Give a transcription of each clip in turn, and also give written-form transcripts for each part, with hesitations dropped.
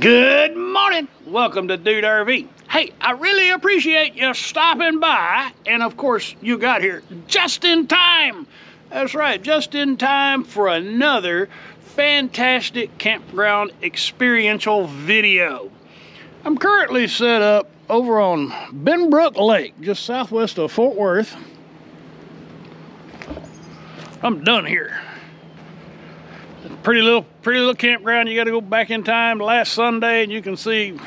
Good morning. Welcome to Dude RV. Hey, I really appreciate you stopping by, and of course you got here just in time. That's right, just in time for another fantastic campground experiential video. I'm currently set up over on Benbrook Lake, just southwest of Fort Worth. I'm done here. Pretty little campground. You got to go back in time last Sunday and you can see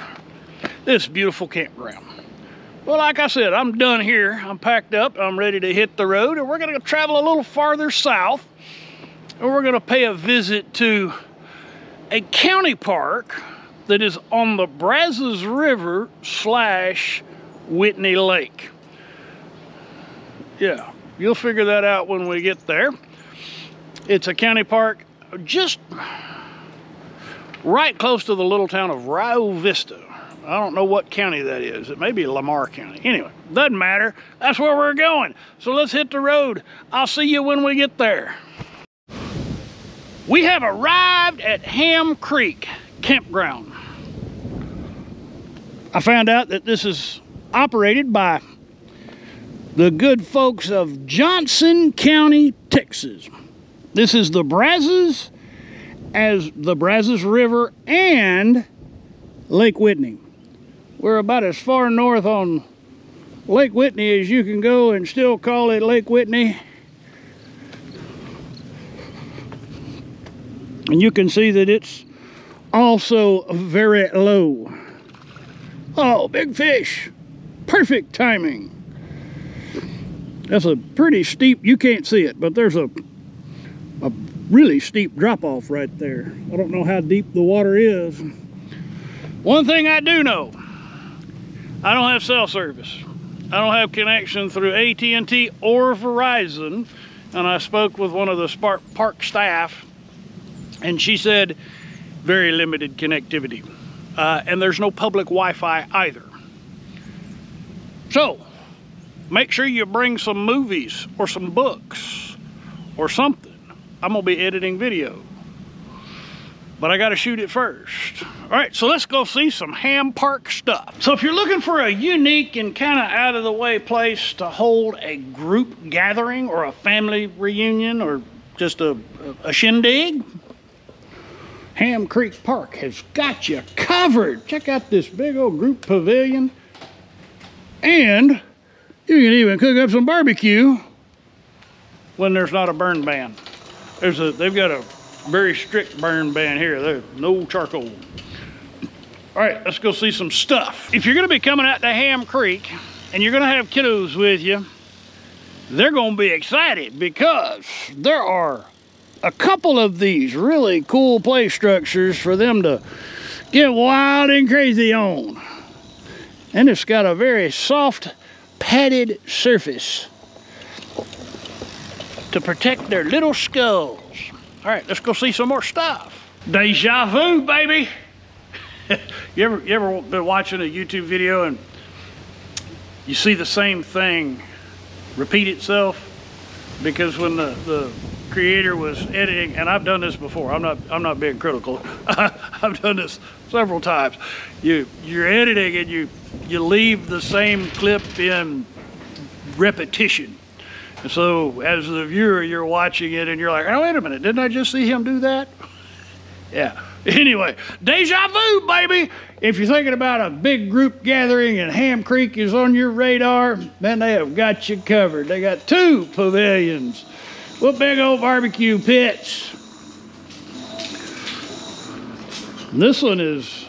this beautiful campground. Well, like I said, I'm done here. I'm packed up. I'm ready to hit the road, and we're going to travel a little farther south, and we're going to pay a visit to a county park that is on the Brazos River / Whitney Lake. Yeah, you'll figure that out when we get there. It's a county park just right close to the little town of Rio Vista. I don't know what county that is. It may be Lamar County. Anyway, doesn't matter. That's where we're going. So let's hit the road. I'll see you when we get there. We have arrived at Hamm Creek Campground. I found out that this is operated by the good folks of Johnson County, Texas. This is the Brazos River and Lake Whitney. We're about as far north on Lake Whitney as you can go and still call it Lake Whitney. And you can see that it's also very low. Oh, big fish. Perfect timing. That's a pretty steep, you can't see it, but there's a really steep drop-off right there. I don't know how deep the water is. One thing I do know, I don't have cell service. I don't have connection through AT&T or Verizon, and I spoke with one of the park staff, and she said very limited connectivity, and there's no public Wi-Fi either. So make sure you bring some movies or some books or something. I'm gonna be editing video, but I gotta shoot it first. All right, so let's go see some Hamm Park stuff. So if you're looking for a unique and kind of out of the way place to hold a group gathering or a family reunion or just a shindig, Hamm Creek Park has got you covered. Check out this big old group pavilion, and you can even cook up some barbecue when there's not a burn ban. They've got a very strict burn ban here. There's no charcoal. All right, let's go see some stuff. If you're gonna be coming out to Hamm Creek and you're gonna have kiddos with you, they're gonna be excited because there are a couple of these really cool play structures for them to get wild and crazy on. And it's got a very soft padded surface to protect their little skulls. All right, let's go see some more stuff. Deja vu, baby. you ever been watching a YouTube video and you see the same thing repeat itself? Because when the creator was editing, and I've done this before, I'm not being critical. I've done this several times. You're editing and you leave the same clip in repetition. So as the viewer, you're watching it and you're like, oh, wait a minute, didn't I just see him do that? Yeah, anyway, deja vu, baby. If you're thinking about a big group gathering and Hamm Creek is on your radar, then they have got you covered. They got two pavilions with big old barbecue pits. This one is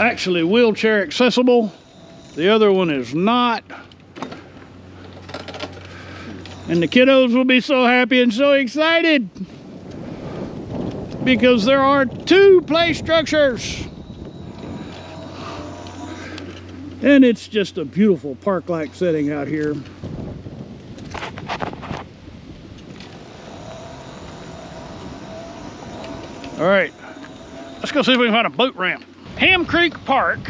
actually wheelchair accessible. The other one is not. And the kiddos will be so happy and so excited because there are two play structures. And it's just a beautiful park-like setting out here. All right, let's go see if we can find a boat ramp. Hamm Creek Park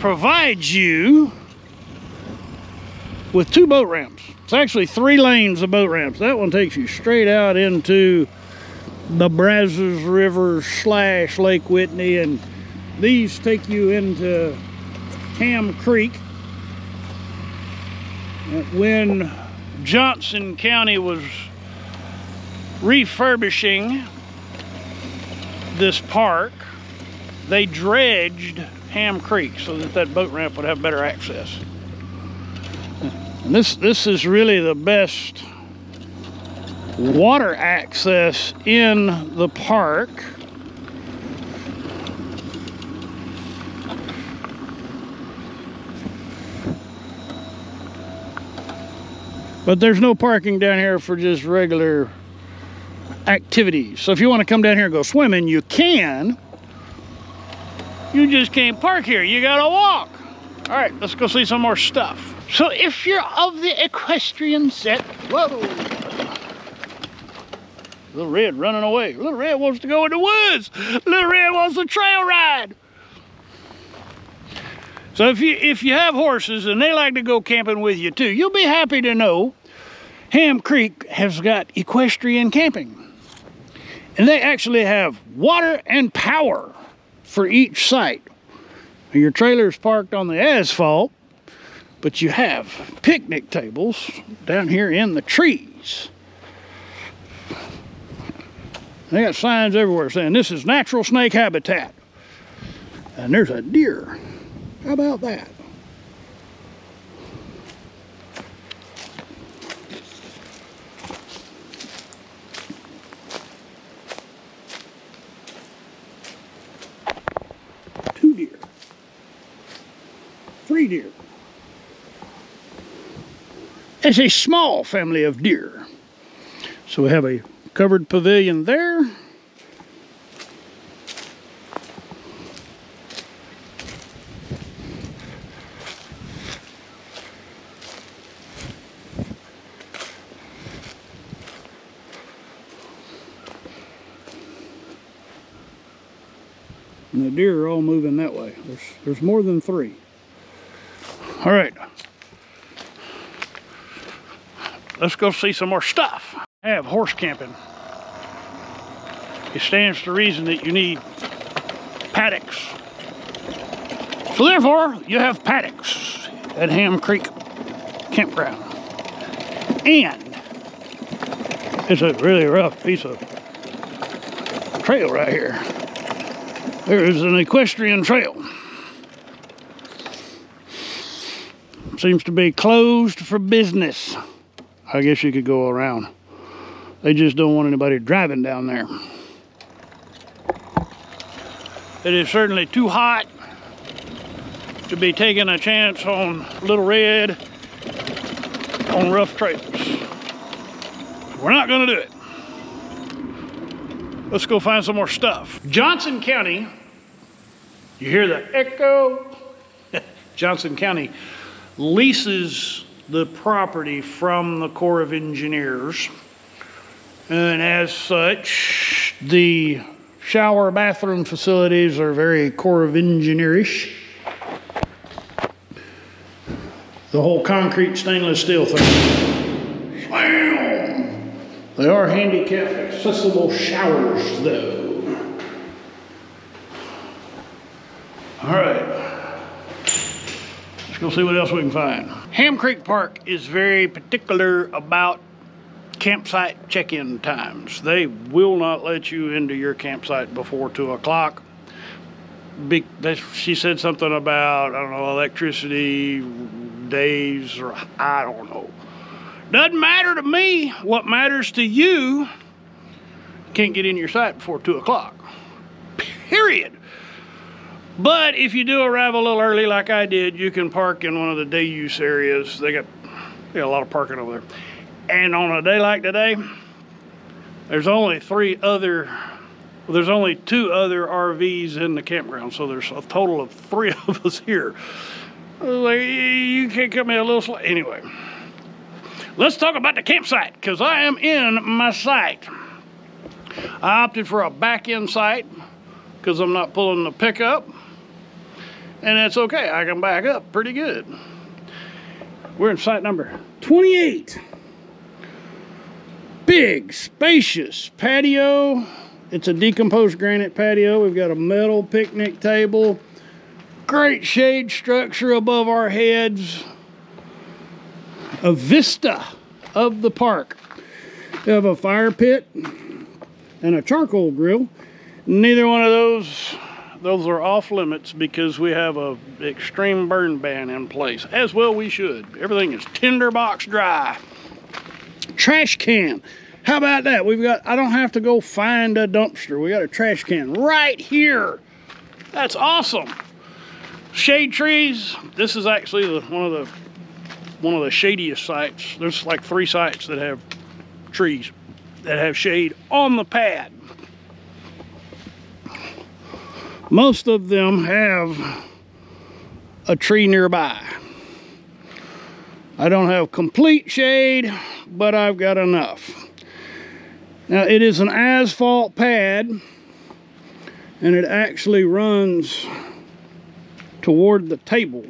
provides you with two boat ramps. It's actually 3 lanes of boat ramps. That one takes you straight out into the Brazos River / Lake Whitney, and these take you into Hamm Creek. When Johnson County was refurbishing this park, they dredged Hamm Creek so that that boat ramp would have better access. And this is really the best water access in the park. But there's no parking down here for just regular activities. So if you want to come down here and go swimming, you can. You just can't park here. You gotta walk. All right, let's go see some more stuff. So if you're of the equestrian set, whoa. Little Red running away. Little Red wants to go in the woods. Little Red wants a trail ride. So if you have horses and they like to go camping with you too, you'll be happy to know Hamm Creek has got equestrian camping. And they actually have water and power for each site. Your trailer's parked on the asphalt, but you have picnic tables down here in the trees. They got signs everywhere saying this is natural snake habitat. And there's a deer. How about that? Two deer. Three deer. It's a small family of deer. So we have a covered pavilion there. And the deer are all moving that way. There's more than three. All right. Let's go see some more stuff. I have horse camping. It stands to reason that you need paddocks. So therefore, you have paddocks at Hamm Creek Campground. And it's a really rough piece of trail right here. There is an equestrian trail. Seems to be closed for business. I guess you could go around. They just don't want anybody driving down there. It is certainly too hot to be taking a chance on Little Red on rough trails. We're not gonna do it. Let's go find some more stuff. Johnson County, you hear the echo? Johnson County leases the property from the Corps of Engineers. And as such, the shower bathroom facilities are very Corps of Engineer-ish. The whole concrete stainless steel thing. Wow. They are handicap accessible showers, though. All right, let's go see what else we can find. Hamm Creek Park is very particular about campsite check-in times. They will not let you into your campsite before 2 o'clock. She said something about, I don't know, electricity days, or I don't know. Doesn't matter to me. What matters to you, can't get in your site before 2 o'clock, period. But if you do arrive a little early like I did, you can park in one of the day use areas. They got a lot of parking over there. And on a day like today, there's only two other RVs in the campground. So there's a total of three of us here. Like, you can't cut me a little slack. Anyway, let's talk about the campsite, because I am in my site. I opted for a back-end site because I'm not pulling the pickup. And that's okay, I can back up pretty good. We're in site number 28. big, spacious patio. It's a decomposed granite patio. We've got a metal picnic table. Great shade structure above our heads. A vista of the park. We have a fire pit and a charcoal grill. Neither one of those are off limits because we have an extreme burn ban in place. As well we should. Everything is tinderbox dry. Trash can. How about that? We've got, I don't have to go find a dumpster. We got a trash can right here. That's awesome. Shade trees. This is actually one of the shadiest sites. There's like 3 sites that have trees that have shade on the pad. Most of them have a tree nearby. I don't have complete shade, but I've got enough. Now, it is an asphalt pad, and it actually runs toward the table.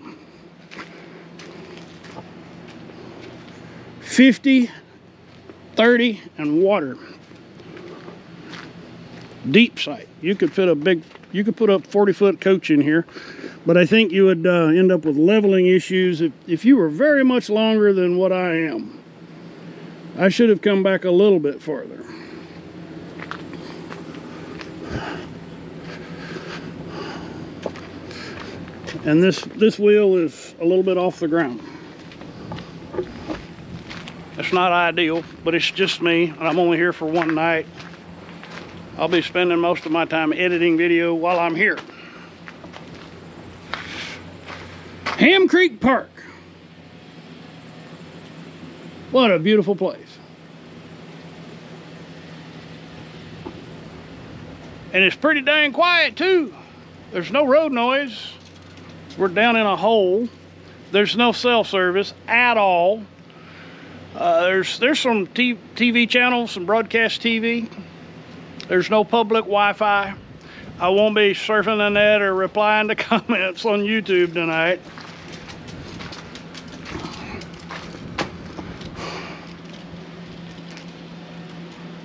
50, 30, and water. Deep site. You could put up 40-foot coach in here, but I think you would end up with leveling issues if you were very much longer than what I am. I should have come back a little bit farther. And this wheel is a little bit off the ground. It's not ideal, but it's just me, and I'm only here for one night. I'll be spending most of my time editing video while I'm here. Hamm Creek Park. What a beautiful place. And it's pretty dang quiet too. There's no road noise. We're down in a hole. There's no cell service at all. There's some TV channels, some broadcast TV. There's no public Wi-Fi. I won't be surfing the net or replying to comments on YouTube tonight.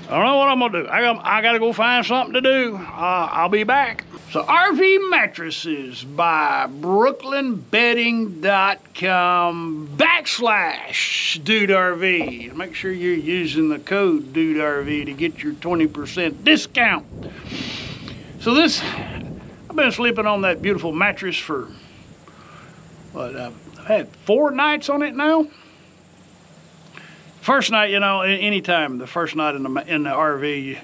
I don't know what I'm gonna do. I gotta go find something to do. I'll be back. So RV mattresses by BrooklynBedding.com/DudeRV. Make sure you're using the code DudeRV to get your 20% discount. So I've been sleeping on that beautiful mattress for, I've had 4 nights on it now. First night, anytime the first night in the RV,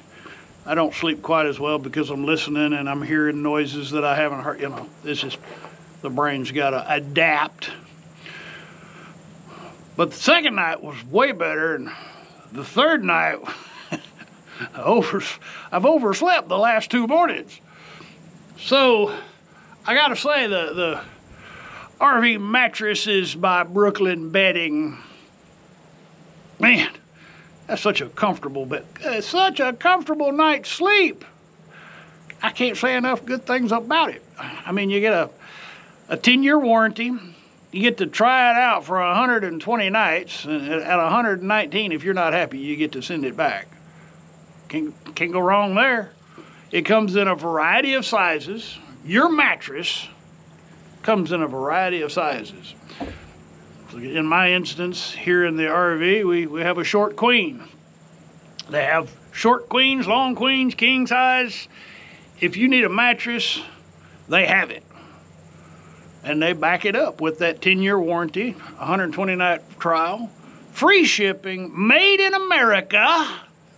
I don't sleep quite as well because I'm listening and I'm hearing noises that I haven't heard. It's just the brain's got to adapt. But the second night was way better, and the third night, I've overslept the last 2 mornings. So I got to say the RV mattresses by Brooklyn Bedding. Man, that's such a comfortable bed. It's such a comfortable night's sleep. I can't say enough good things about it. I mean, you get a 10-year warranty. You get to try it out for 120 nights. And at 119, if you're not happy, you get to send it back. Can't go wrong there. It comes in a variety of sizes. Your mattress comes in a variety of sizes. In my instance, here in the RV, we have a short queen. They have short queens, long queens, king size. If you need a mattress, they have it. And they back it up with that 10-year warranty, 120-night trial, free shipping, made in America.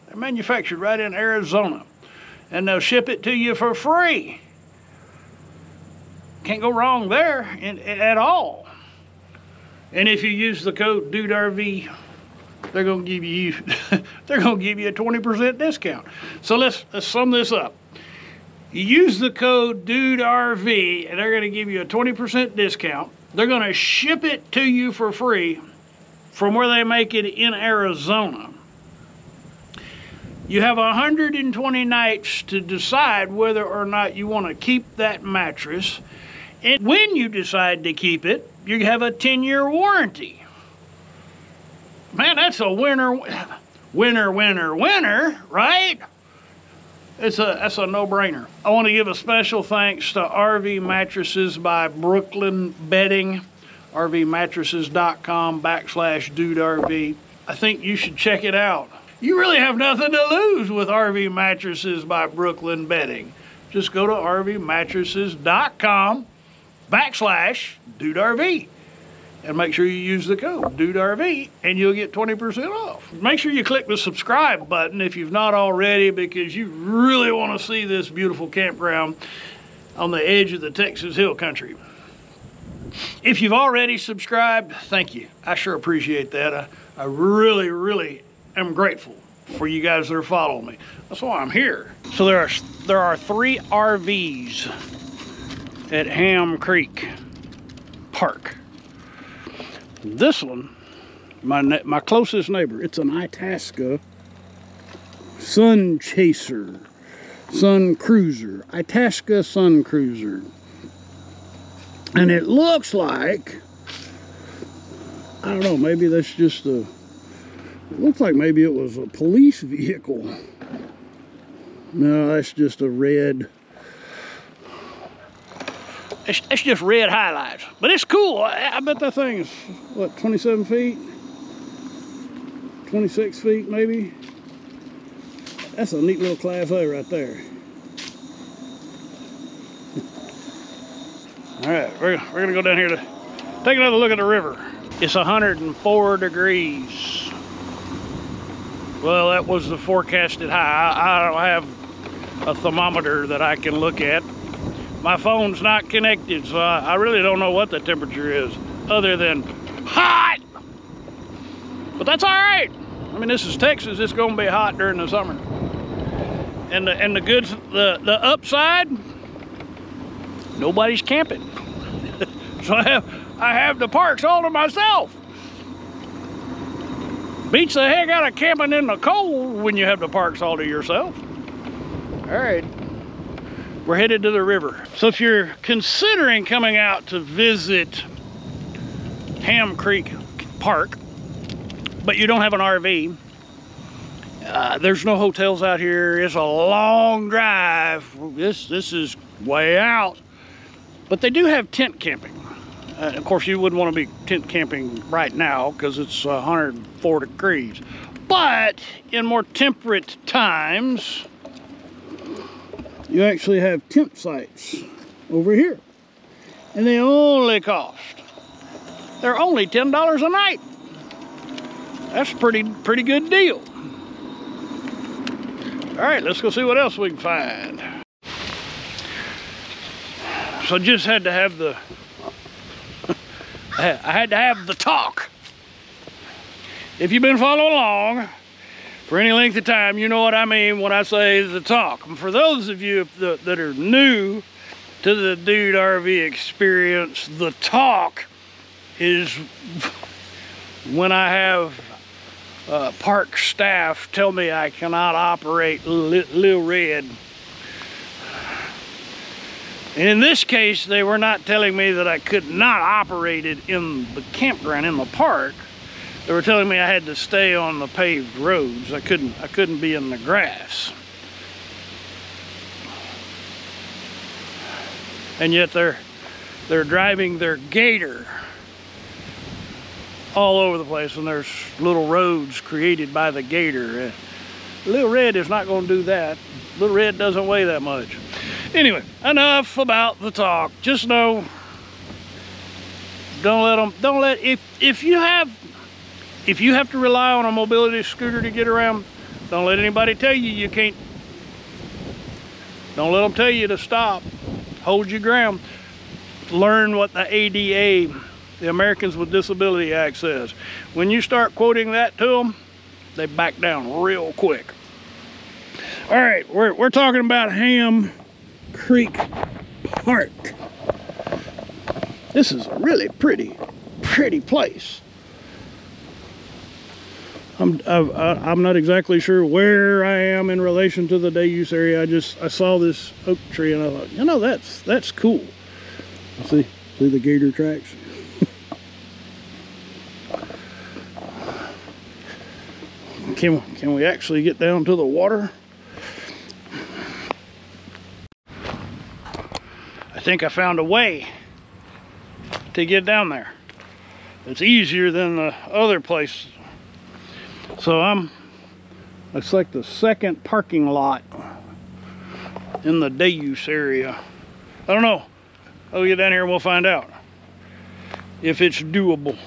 They're manufactured right in Arizona. And they'll ship it to you for free. Can't go wrong there at all. And if you use the code DudeRV, they're gonna give you a 20% discount. So let's sum this up. You use the code DudeRV, and they're gonna give you a 20% discount. They're gonna ship it to you for free from where they make it in Arizona. You have 120 nights to decide whether or not you want to keep that mattress. And when you decide to keep it, you have a 10-year warranty. Man, that's a winner. winner, winner, winner, right? That's a no-brainer. I want to give a special thanks to RV Mattresses by Brooklyn Bedding, rvmattresses.com/dudeRV. I think you should check it out. You really have nothing to lose with RV Mattresses by Brooklyn Bedding. Just go to rvmattresses.com/dudeRV and make sure you use the code DUDERV and you'll get 20% off. Make sure you click the subscribe button if you've not already, because you really want to see this beautiful campground on the edge of the Texas Hill Country. If you've already subscribed, thank you. I sure appreciate that. I really, really am grateful for you guys that are following me. That's why I'm here. So there are 3 RVs at Hamm Creek Park. This one, my closest neighbor, it's an Itasca Itasca Sun Cruiser. And it looks like, I don't know, maybe that's just a, it looks like maybe it was a police vehicle. No, that's just a red. It's just red highlights, but it's cool. I bet that thing is, what, 27 feet? 26 feet, maybe? That's a neat little Class A right there. All right, we're gonna go down here to take another look at the river. It's 104 degrees. Well, that was the forecasted high. I don't have a thermometer that I can look at. My phone's not connected, so I really don't know what the temperature is, other than hot. But that's all right. I mean, this is Texas. It's gonna be hot during the summer. And the upside, nobody's camping. So I have the parks all to myself. Beats the heck out of camping in the cold when you have the parks all to yourself. All right. We're headed to the river. So if you're considering coming out to visit Hamm Creek Park, but you don't have an RV, there's no hotels out here. It's a long drive. This is way out. But they do have tent camping. Of course, you wouldn't want to be tent camping right now because it's 104 degrees. But in more temperate times, you actually have tent sites over here. And they only cost, they're only $10 a night. That's a pretty good deal. All right, let's go see what else we can find. So just had to have the, I had to have the talk. If you've been following along for any length of time, you know what I mean when I say the talk. And for those of you that are new to the Dude RV experience, the talk is when I have park staff tell me I cannot operate Lil Red. And in this case, they were not telling me that I could not operate it in the campground, in the park. They were telling me I had to stay on the paved roads. I couldn't be in the grass. And yet they're driving their gator all over the place, and there's little roads created by the gator. And Little Red is not going to do that. Little Red doesn't weigh that much. Anyway, enough about the talk. Just know, if you have to rely on a mobility scooter to get around, don't let anybody tell you you can't. Don't let them tell you to stop. Hold your ground. Learn what the ADA, the Americans with Disability Act, says. When you start quoting that to them, they back down real quick. All right, we're talking about Hamm Creek Park. This is a really pretty place. I'm not exactly sure where I am in relation to the day use area. I saw this oak tree and I thought, you know, that's cool. See the gator tracks? Can we actually get down to the water? I think I found a way to get down there. It's easier than the other place. So it's like the second parking lot in the day use area. I don't know. I'll get down here and we'll find out if it's doable.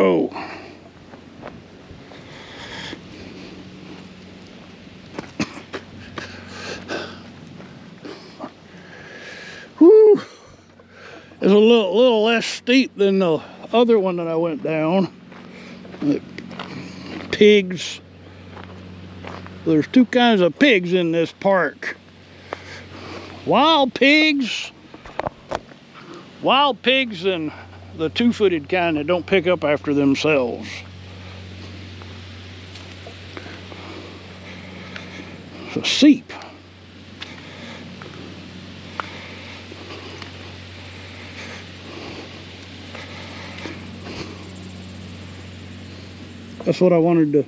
Oh, whew. It's a little less steep than the other one that I went down. The pigs. There's two kinds of pigs in this park. Wild pigs. Wild pigs and the two-footed kind that don't pick up after themselves. It's a seep. That's what I wanted to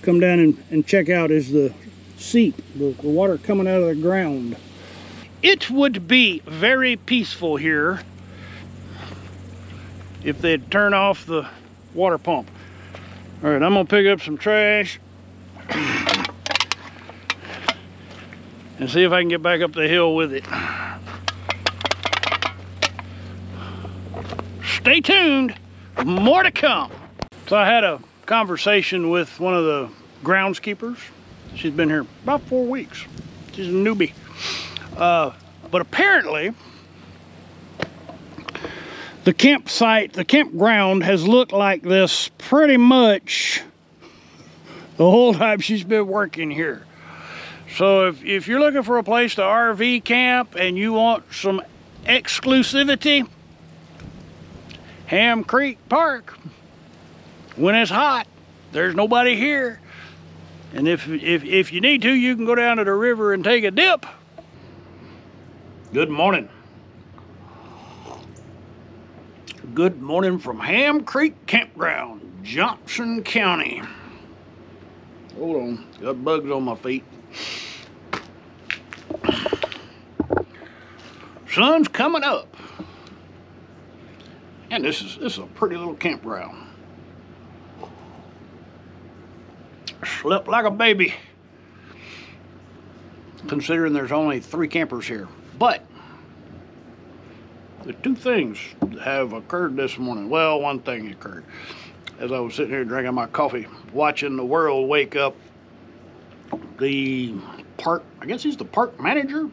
come down and check out, is the seep, the water coming out of the ground. It would be very peaceful here if they'd turn off the water pump. All right, I'm gonna pick up some trash and see if I can get back up the hill with it. Stay tuned, more to come. So I had a conversation with one of the groundskeepers. She's been here about 4 weeks. She's a newbie. But apparently, the campsite, the campground has looked like this pretty much the whole time she's been working here. So if you're looking for a place to RV camp and you want some exclusivity, Hamm Creek Park. When it's hot, there's nobody here. And if you need to, you can go down to the river and take a dip. Good morning. Good morning from Hamm Creek Campground, Johnson County. Hold on, got bugs on my feet. Sun's coming up. And this is a pretty little campground. Slept like a baby, considering there's only 3 campers here. But the two things have occurred this morning. Well, one thing occurred. As I was sitting here drinking my coffee, watching the world wake up, the park, I guess he's the park manager.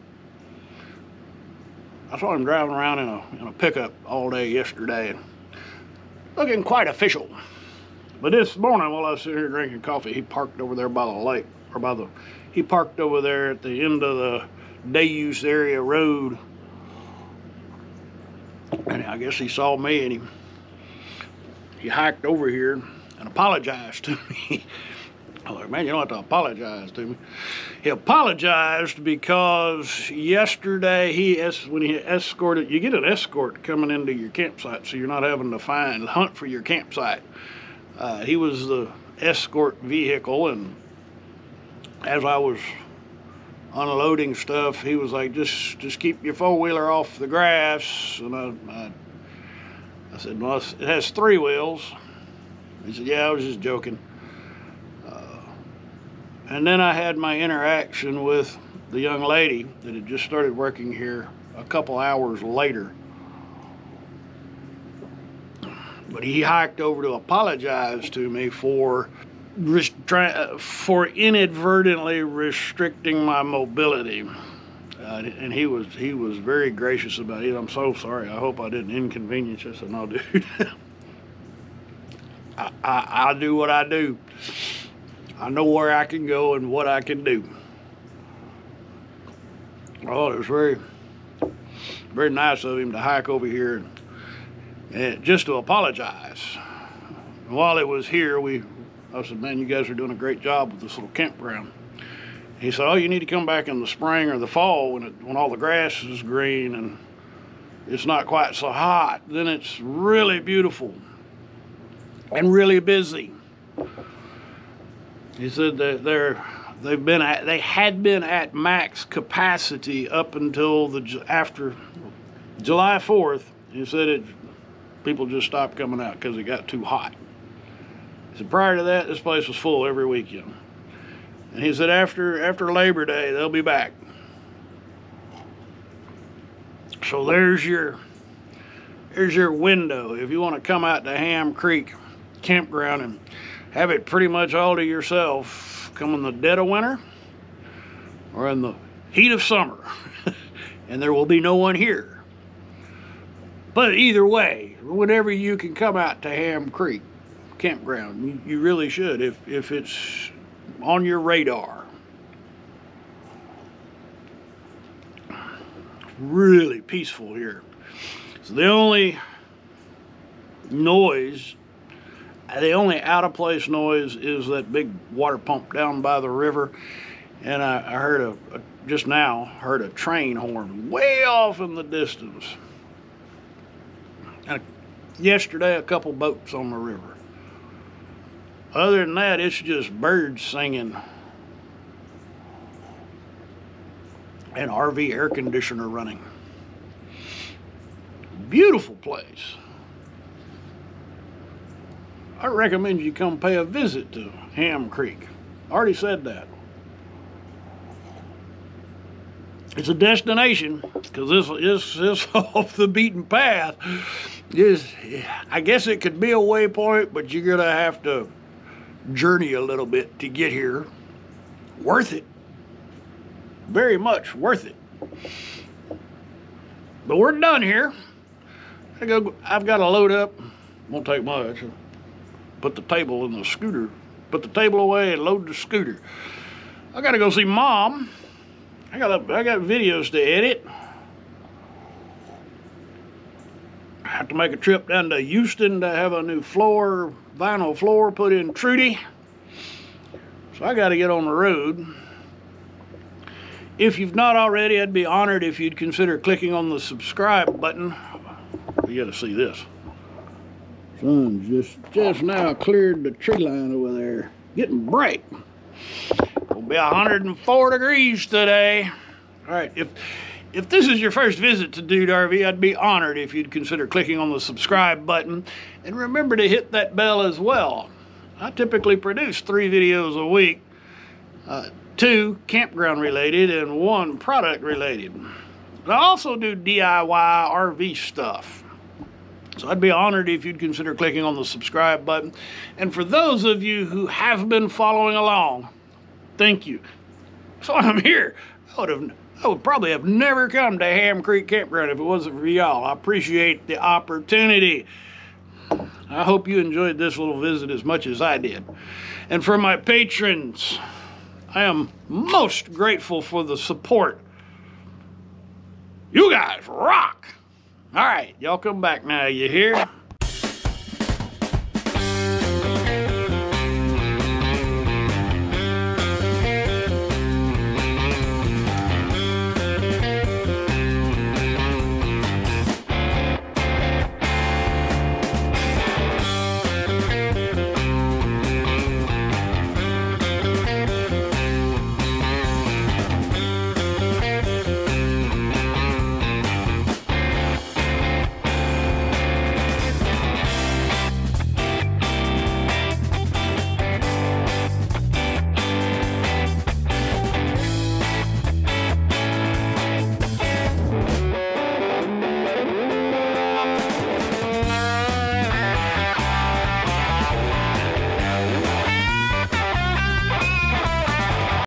I saw him driving around in a pickup all day yesterday, looking quite official. But this morning, while I was sitting here drinking coffee, he parked over there by the lake, or he parked over there at the end of the day use area road. And I guess he saw me and he hiked over here and apologized to me. I was like, man, you don't have to apologize to me. He apologized because yesterday when he escorted, you get an escort coming into your campsite so you're not having to hunt for your campsite. He was the escort vehicle, and as I was unloading stuff, he was like, just keep your four-wheeler off the grass. And I said, well, it has 3 wheels. He said, yeah, I was just joking. And then I had my interaction with the young lady that had just started working here a couple hours later. But he hiked over to apologize to me for inadvertently restricting my mobility, and he was very gracious about it. I'm so sorry, I hope I didn't inconvenience you. I said, no, dude. I do what I do. I know where I can go and what I can do. Oh, it was very, very nice of him to hike over here and just to apologize. And while it was here, I said, man, you guys are doing a great job with this little campground. He said, oh, you need to come back in the spring or the fall when all the grass is green and it's not quite so hot. Then it's really beautiful and really busy. He said that they had been at max capacity up until after July 4th. He said people just stopped coming out because it got too hot. He said prior to that, this place was full every weekend. And he said after Labor Day, they'll be back. So there's your window. If you want to come out to Hamm Creek Campground and have it pretty much all to yourself, come in the dead of winter or in the heat of summer, and there will be no one here. But either way, whenever you can come out to Hamm Creek Campground, you really should if it's on your radar. Really peaceful here. So the only out of place noise is that big water pump down by the river. And I heard just now heard a train horn way off in the distance. And yesterday, a couple boats on the river. Other than that, it's just birds singing and RV air conditioner running. Beautiful place. I recommend you come pay a visit to Hamm Creek. I already said that. It's a destination because this off the beaten path. I guess it could be a waypoint, but you're gonna have to journey a little bit to get here. Worth it. Very much worth it. But we're done here. I've got to load up. Won't take much. Put the table in the scooter. Put the table away and load the scooter. I got to go see Mom. I got videos to edit. I have to make a trip down to Houston to have a new floor, vinyl floor put in Trudy. So I got to get on the road. If you've not already, I'd be honored if you'd consider clicking on the subscribe button. You gotta see this. Sun just now cleared the tree line over there. Getting bright. It'll be 104 degrees today. All right, if this is your first visit to Dude RV, I'd be honored if you'd consider clicking on the subscribe button. And remember to hit that bell as well. I typically produce 3 videos a week. 2 campground related and 1 product related. I also do DIY RV stuff. So I'd be honored if you'd consider clicking on the subscribe button. And for those of you who have been following along, thank you. So I'm here. I would probably have never come to Hamm Creek Campground if it wasn't for y'all. I appreciate the opportunity. I hope you enjoyed this little visit as much as I did. And for my patrons, I am most grateful for the support. You guys rock. All right, y'all come back now. You hear?